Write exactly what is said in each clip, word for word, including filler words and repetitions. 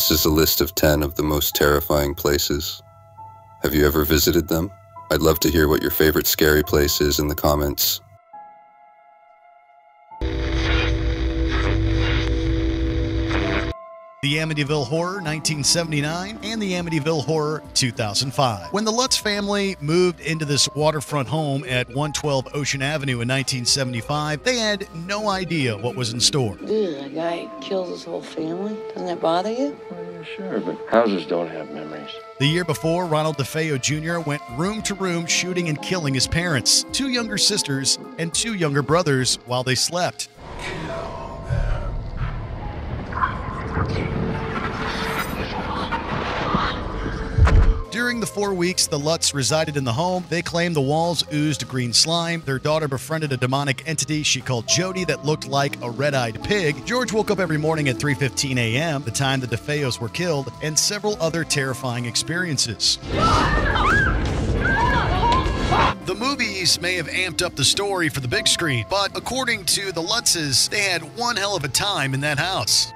This is a list of ten of the most terrifying places. Have you ever visited them? I'd love to hear what your favorite scary place is in the comments. The Amityville Horror nineteen seventy-nine and the Amityville Horror two thousand five. When the Lutz family moved into this waterfront home at one twelve Ocean Avenue in nineteen seventy-five, they had no idea what was in store. Dude, a guy kills his whole family? Doesn't that bother you? Sure, but houses don't have memories. The year before, Ronald DeFeo Junior went room to room shooting and killing his parents, two younger sisters, and two younger brothers while they slept. During the four weeks the Lutz resided in the home, they claimed the walls oozed green slime, their daughter befriended a demonic entity she called Jody that looked like a red-eyed pig, George woke up every morning at three fifteen a m, the time the DeFeos were killed, and several other terrifying experiences. The movies may have amped up the story for the big screen, but according to the Lutzes, they had one hell of a time in that house.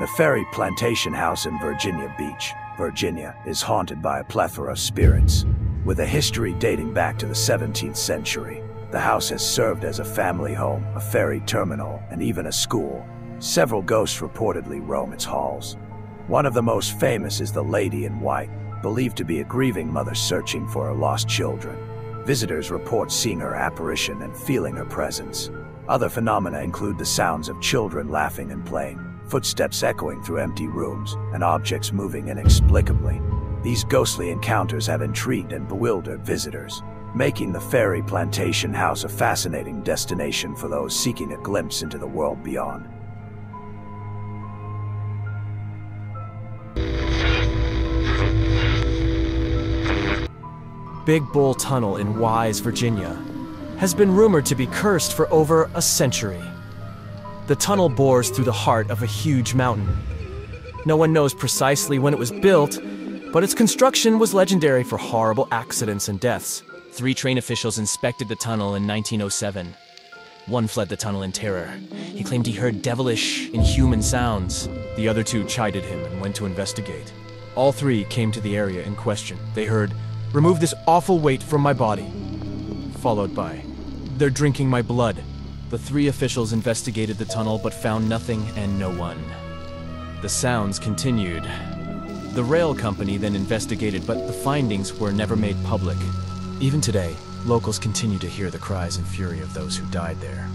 The Ferry Plantation House in Virginia Beach, Virginia, is haunted by a plethora of spirits. With a history dating back to the seventeenth century, the house has served as a family home, a ferry terminal, and even a school. Several ghosts reportedly roam its halls. One of the most famous is the Lady in White, believed to be a grieving mother searching for her lost children. Visitors report seeing her apparition and feeling her presence. Other phenomena include the sounds of children laughing and playing, footsteps echoing through empty rooms, and objects moving inexplicably. These ghostly encounters have intrigued and bewildered visitors, making the Ferry Plantation House a fascinating destination for those seeking a glimpse into the world beyond. Big Bull Tunnel in Wise, Virginia, has been rumored to be cursed for over a century. The tunnel bores through the heart of a huge mountain. No one knows precisely when it was built, but its construction was legendary for horrible accidents and deaths. Three train officials inspected the tunnel in nineteen oh seven. One fled the tunnel in terror. He claimed he heard devilish, inhuman sounds. The other two chided him and went to investigate. All three came to the area in question. They heard, "Remove this awful weight from my body," followed by, "They're drinking my blood." The three officials investigated the tunnel but found nothing and no one. The sounds continued. The rail company then investigated, but the findings were never made public. Even today, locals continue to hear the cries and fury of those who died there.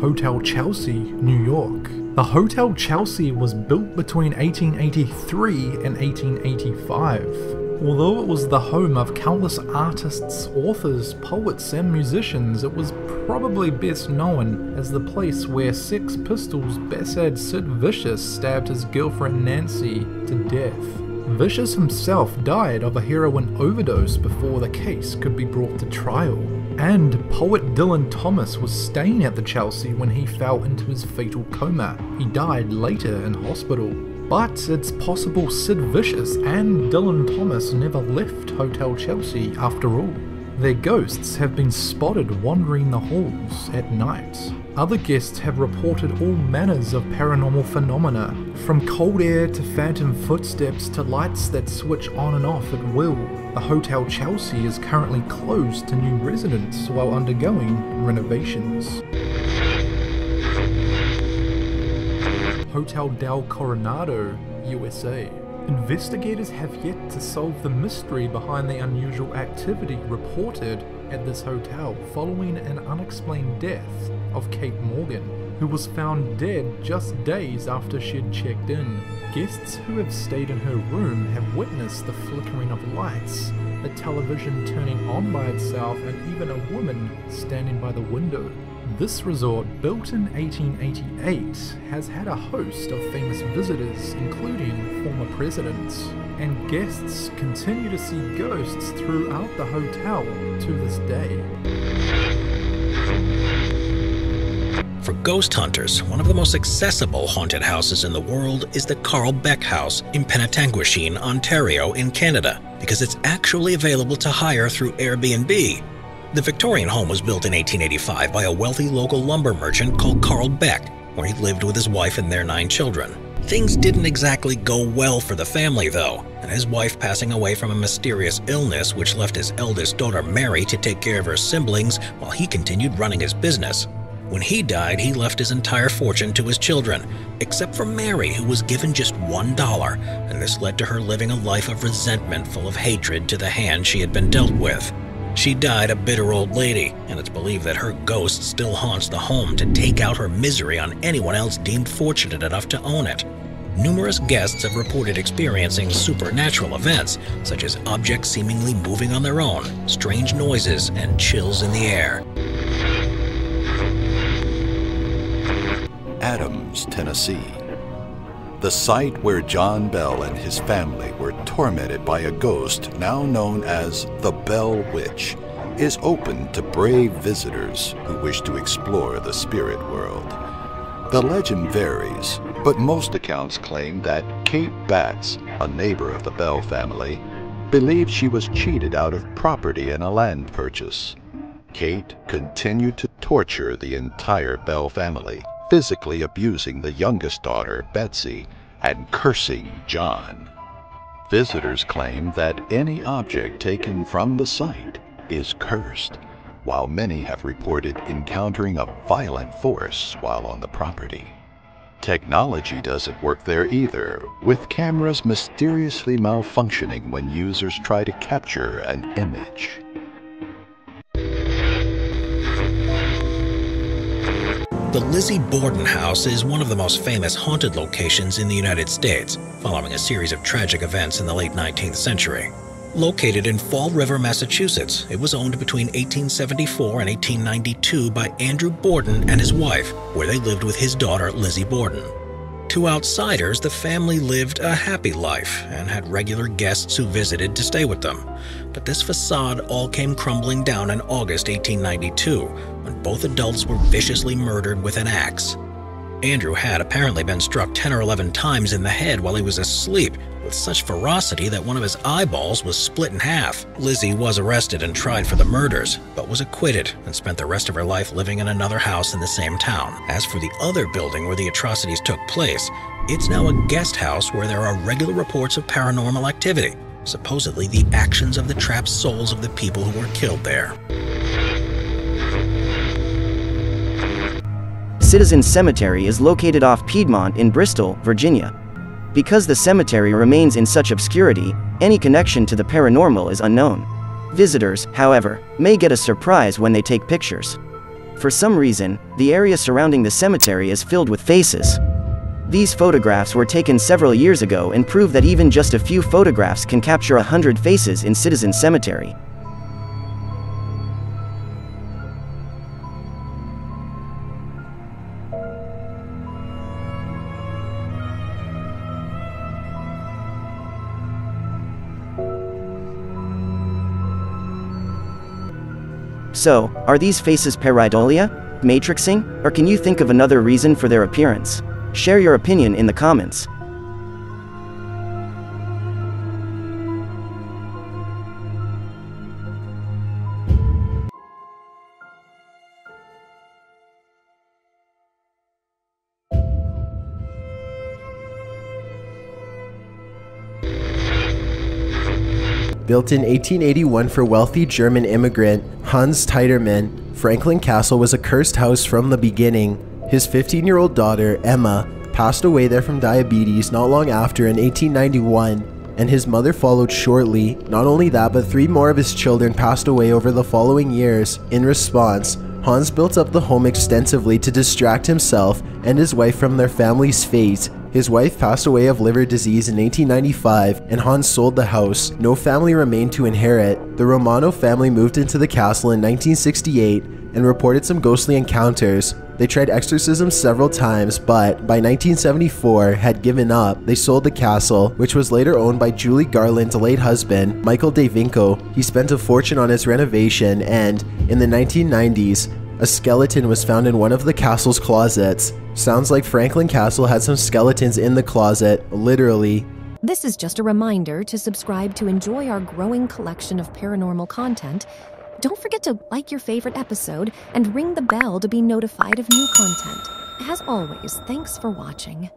Hotel Chelsea, New York. The Hotel Chelsea was built between eighteen eighty-three and eighteen eighty-five. Although it was the home of countless artists, authors, poets, and musicians, it was probably best known as the place where Sex Pistols bass head Sid Vicious stabbed his girlfriend Nancy to death. Vicious himself died of a heroin overdose before the case could be brought to trial, and poet Dylan Thomas was staying at the Chelsea when he fell into his fatal coma. He died later in hospital. But it's possible Sid Vicious and Dylan Thomas never left Hotel Chelsea after all. Their ghosts have been spotted wandering the halls at night. Other guests have reported all manners of paranormal phenomena, from cold air to phantom footsteps to lights that switch on and off at will. The Hotel Chelsea is currently closed to new residents while undergoing renovations. Hotel Del Coronado, U S A. Investigators have yet to solve the mystery behind the unusual activity reported at this hotel following an unexplained death of Kate Morgan, who was found dead just days after she'd checked in. Guests who have stayed in her room have witnessed the flickering of lights, the television turning on by itself, and even a woman standing by the window. This resort, built in eighteen eighty-eight, has had a host of famous visitors, including former presidents, and guests continue to see ghosts throughout the hotel to this day. For ghost hunters, one of the most accessible haunted houses in the world is the Carl Beck House in Penetanguishene, Ontario in Canada, because it's actually available to hire through Airbnb. The Victorian home was built in eighteen eighty-five by a wealthy local lumber merchant called Carl Beck, where he lived with his wife and their nine children. Things didn't exactly go well for the family, though, and his wife passing away from a mysterious illness which left his eldest daughter Mary to take care of her siblings while he continued running his business. When he died, he left his entire fortune to his children, except for Mary, who was given just one dollar, and this led to her living a life of resentment full of hatred to the hand she had been dealt with. She died a bitter old lady, and it's believed that her ghost still haunts the home to take out her misery on anyone else deemed fortunate enough to own it. Numerous guests have reported experiencing supernatural events, such as objects seemingly moving on their own, strange noises, and chills in the air. Adams, Tennessee. The site where John Bell and his family were tormented by a ghost now known as the Bell Witch is open to brave visitors who wish to explore the spirit world. The legend varies, but most accounts claim that Kate Batts, a neighbor of the Bell family, believed she was cheated out of property in a land purchase. Kate continued to torture the entire Bell family, physically abusing the youngest daughter, Betsy, and cursing John. Visitors claim that any object taken from the site is cursed, while many have reported encountering a violent force while on the property. Technology doesn't work there either, with cameras mysteriously malfunctioning when users try to capture an image. The Lizzie Borden House is one of the most famous haunted locations in the United States, following a series of tragic events in the late nineteenth century. Located in Fall River, Massachusetts, it was owned between eighteen seventy-four and eighteen ninety-two by Andrew Borden and his wife, where they lived with his daughter Lizzie Borden. To outsiders, the family lived a happy life and had regular guests who visited to stay with them. But this facade all came crumbling down in August eighteen ninety-two, when both adults were viciously murdered with an axe. Andrew had apparently been struck ten or eleven times in the head while he was asleep, with such ferocity that one of his eyeballs was split in half. Lizzie was arrested and tried for the murders, but was acquitted and spent the rest of her life living in another house in the same town. As for the other building where the atrocities took place, it's now a guest house where there are regular reports of paranormal activity, supposedly the actions of the trapped souls of the people who were killed there. Citizens Cemetery is located off Piedmont in Bristol, Virginia. Because the cemetery remains in such obscurity, any connection to the paranormal is unknown. Visitors, however, may get a surprise when they take pictures. For some reason, the area surrounding the cemetery is filled with faces. These photographs were taken several years ago and prove that even just a few photographs can capture a hundred faces in Citizens Cemetery. So, are these faces pareidolia, matrixing, or can you think of another reason for their appearance? Share your opinion in the comments. Built in eighteen eighty-one for wealthy German immigrant Hans Tiedemann, Franklin Castle was a cursed house from the beginning. His fifteen-year-old daughter, Emma, passed away there from diabetes not long after in eighteen ninety-one, and his mother followed shortly. Not only that, but three more of his children passed away over the following years. In response, Hans built up the home extensively to distract himself and his wife from their family's fate. His wife passed away of liver disease in eighteen ninety-five, and Hans sold the house. No family remained to inherit. The Romano family moved into the castle in nineteen sixty-eight and reported some ghostly encounters. They tried exorcism several times, but by nineteen seventy-four had given up. They sold the castle, which was later owned by Julie Garland's late husband, Michael Davinko. He spent a fortune on its renovation, and in the nineteen nineties, a skeleton was found in one of the castle's closets. Sounds like Franklin Castle had some skeletons in the closet, literally. This is just a reminder to subscribe to enjoy our growing collection of paranormal content. Don't forget to like your favorite episode and ring the bell to be notified of new content. As always, thanks for watching.